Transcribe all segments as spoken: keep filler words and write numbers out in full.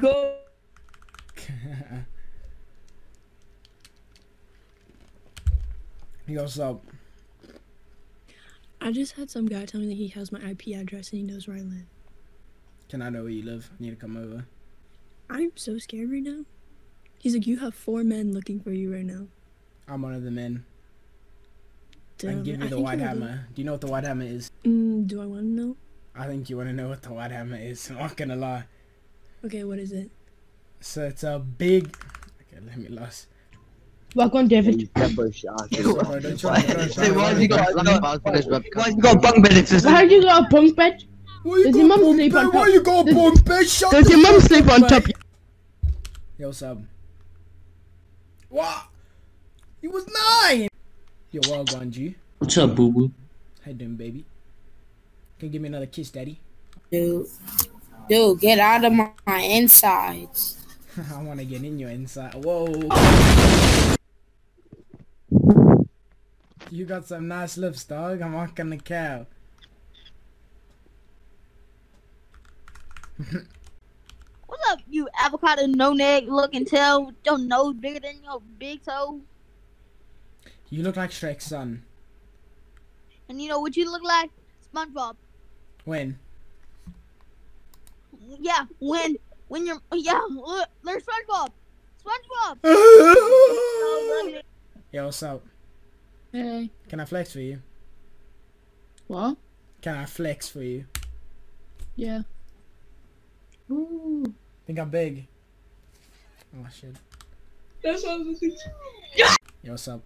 Go. Yo, so I just had some guy tell me that he has my I P address and he knows where I live. Can I know where you live? I need to come over. I'm so scared right now. He's like, you have four men looking for you right now. I'm one of the men. Damn, I can give you the white hammer. Do you know what the white hammer is? Mm, do I want to know? I think you want to know what the white hammer is. I'm not going to lie. Okay, what is it? So it's a big... Okay, let me last. Welcome, David. Pepper shot. Why did you go bunk bed? Why did you go bunk bed? Does your mum sleep on top? Why you go bunk bed? Does your mum sleep on top? Yo, sub. What? He was nine! Yo, well gone, G. What's up, boo boo? How you doing, baby? Can you give me another kiss, daddy? Dude, dude, get out of my, my insides. I want to get in your inside. Whoa. Oh. You got some nice lips, dog. I'm walking the cow. What's up, you avocado no neck looking tail with your nose bigger than your big toe? You look like Shrek's son. And you know what you look like? SpongeBob. When? Yeah, when when you're yeah, look, there's SpongeBob. SpongeBob. Yo, what's up? Hey. Can I flex for you? What? Can I flex for you? Yeah. Ooh. Think I'm big. Oh shit. That's what I was thinking. Yo, what's up?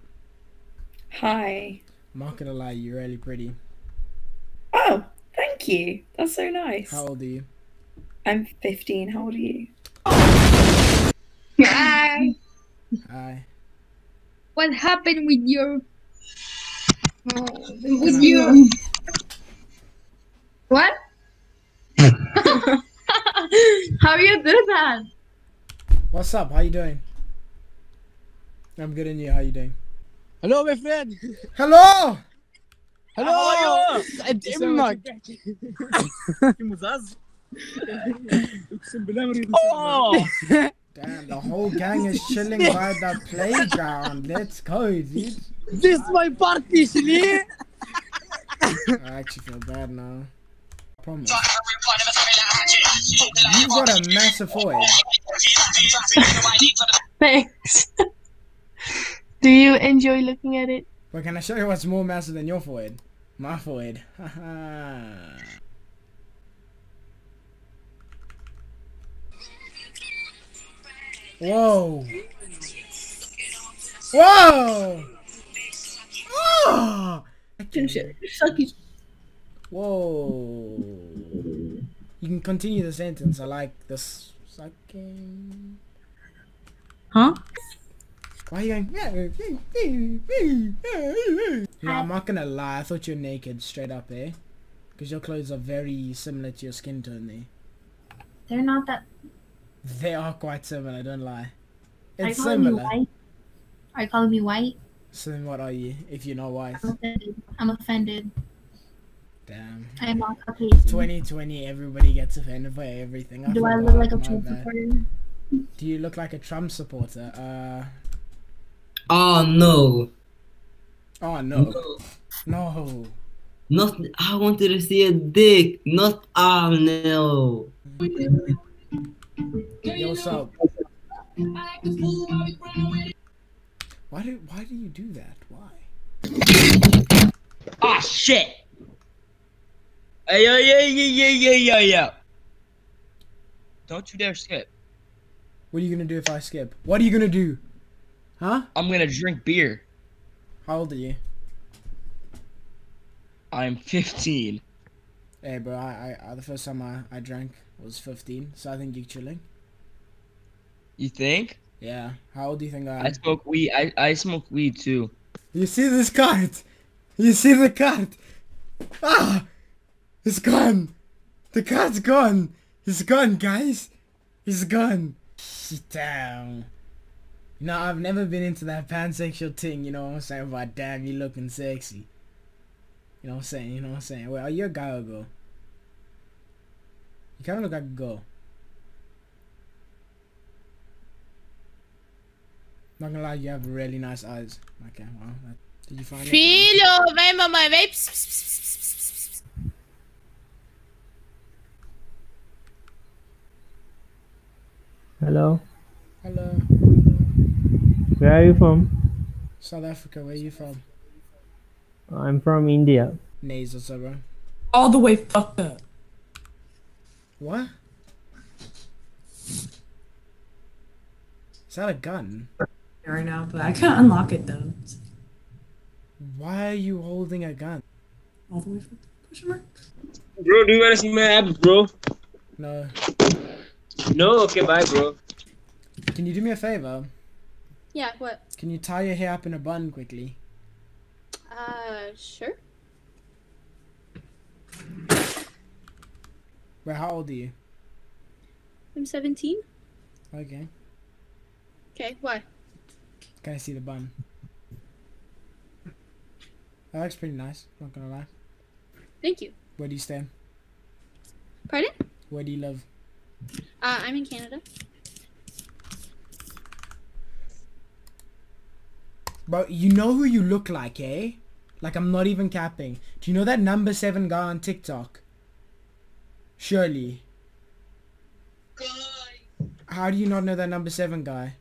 Hi. I'm not gonna lie, you're really pretty. Oh, thank you. That's so nice. How old are you? I'm fifteen. How old are you? Oh. Hi. Hi. What happened with your... Oh, with your... Know. What? How you do that? What's up? How you doing? I'm good, and you? How you doing? Hello, my friend. Hello. Hello. How are you? I'm Denmark. Oh. Damn, the whole gang is chilling by the playground. Let's go, dude. This is my party, Shilly. I actually feel bad now. I promise. You got a massive voice. Thanks. Do you enjoy looking at it? Well, can I show you what's more massive than your forehead? My forehead. Haha. Whoa. Whoa. Oh. Whoa. You can continue the sentence. I like this sucking. Huh? Why are you going? You know, I'm not gonna lie, I thought you're naked straight up there. Eh? Because your clothes are very similar to your skin tone there. Eh? They're not that... They are quite similar, don't lie. It's I call similar. You white. Are you calling me white? So then what are you, if you're not white? I'm offended. I'm offended. Damn. I'm not offended. twenty twenty, everybody gets offended by everything. I Do I look like a Trump supporter? Do you look like a Trump supporter? Uh... Oh no! Oh no! No! Not I wanted to see a dick, not oh no! Yo, so why do why do you do that? Why? Ah shit! Hey yo yo yo yo yo yo! Don't you dare skip! What are you gonna do if I skip? What are you gonna do? Huh? I'm gonna drink beer. How old are you? I'm fifteen. Hey, bro, I, I, I the first time I, I drank was fifteen, so I think you're chilling. You think? Yeah. How old do you think I am? I smoke weed. I, I smoke weed too. You see this card? You see the card? Ah! It's gone. The card's gone. It's gone, guys. It's gone. Sit down. No, I've never been into that pansexual thing, you know what I'm saying? But damn, you looking sexy. You know what I'm saying? You know what I'm saying? Wait, are you a guy or a girl? You kind of look like a girl. Not gonna lie, you have really nice eyes. Okay, well, that, did you find Philo, it? Remember my vapes. Hello. Hello. Where are you from? South Africa. Where are you from? I'm from India. Nasal server. All the way fucked up. What? Is that a gun? Right now, but I can't unlock it though. Why are you holding a gun? All the way from the question mark. Bro, do you wanna see my abs, bro? No. No? Okay, bye, bro. Can you do me a favor? Yeah, what? Can you tie your hair up in a bun quickly? Uh, sure. Wait, how old are you? I'm seventeen. Okay. Okay, why? Can I see the bun? That looks pretty nice, not gonna lie. Thank you. Where do you stay? Pardon? Where do you live? Uh, I'm in Canada. Bro, you know who you look like, eh? Like, I'm not even capping. Do you know that number seven guy on TikTok? Surely. God. How do you not know that number seven guy?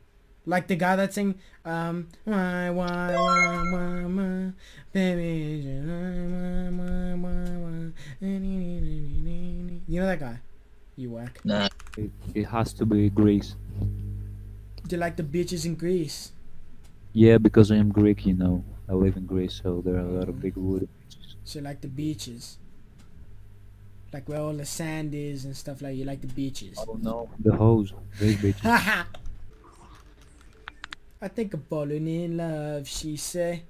Like the guy that sing, um, why, why, why, why, why, baby, why, why, why, why, you know that guy? You whack. Nah, it, it has to be Greece. Do you like the bitches in Greece? Yeah, because I am Greek, you know. I live in Greece, so there are a lot of big wood. So you like the beaches? Like where all the sand is and stuff like you like the beaches? Oh no, the hoes. Big beaches. Haha! I think I'm falling in love, she say.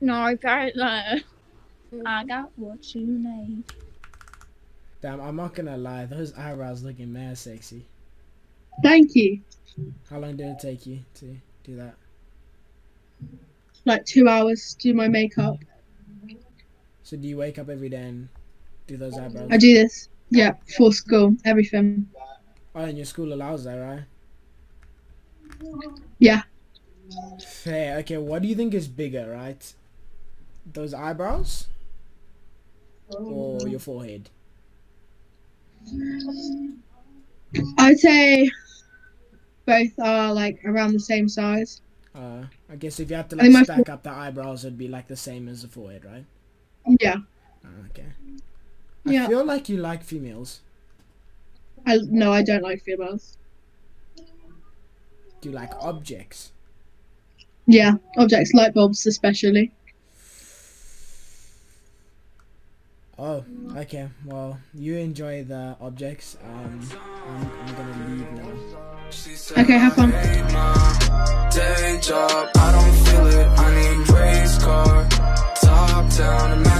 No, I got love. I got what you need. Damn, I'm not gonna lie. Those eyebrows looking mad sexy. Thank you. How long did it take you to do that? Like two hours to do my makeup. So do you wake up every day and do those eyebrows? I do this. Yeah, for school, everything. Oh, and your school allows that, right? Yeah. Fair. Okay, what do you think is bigger, right? Those eyebrows? Or your forehead? I'd say both are like around the same size. Uh, I guess if you have to like stack up the eyebrows, it'd be like the same as the forehead, right? Yeah. Oh, okay. I yeah. feel like you like females. I, no, I don't like females. Do you like objects? Yeah, objects, light bulbs especially. Oh, okay. Well, you enjoy the objects. Um, I'm, I'm gonna leave now. Okay, have fun. Day job, I don't feel it. I need race car. Top down.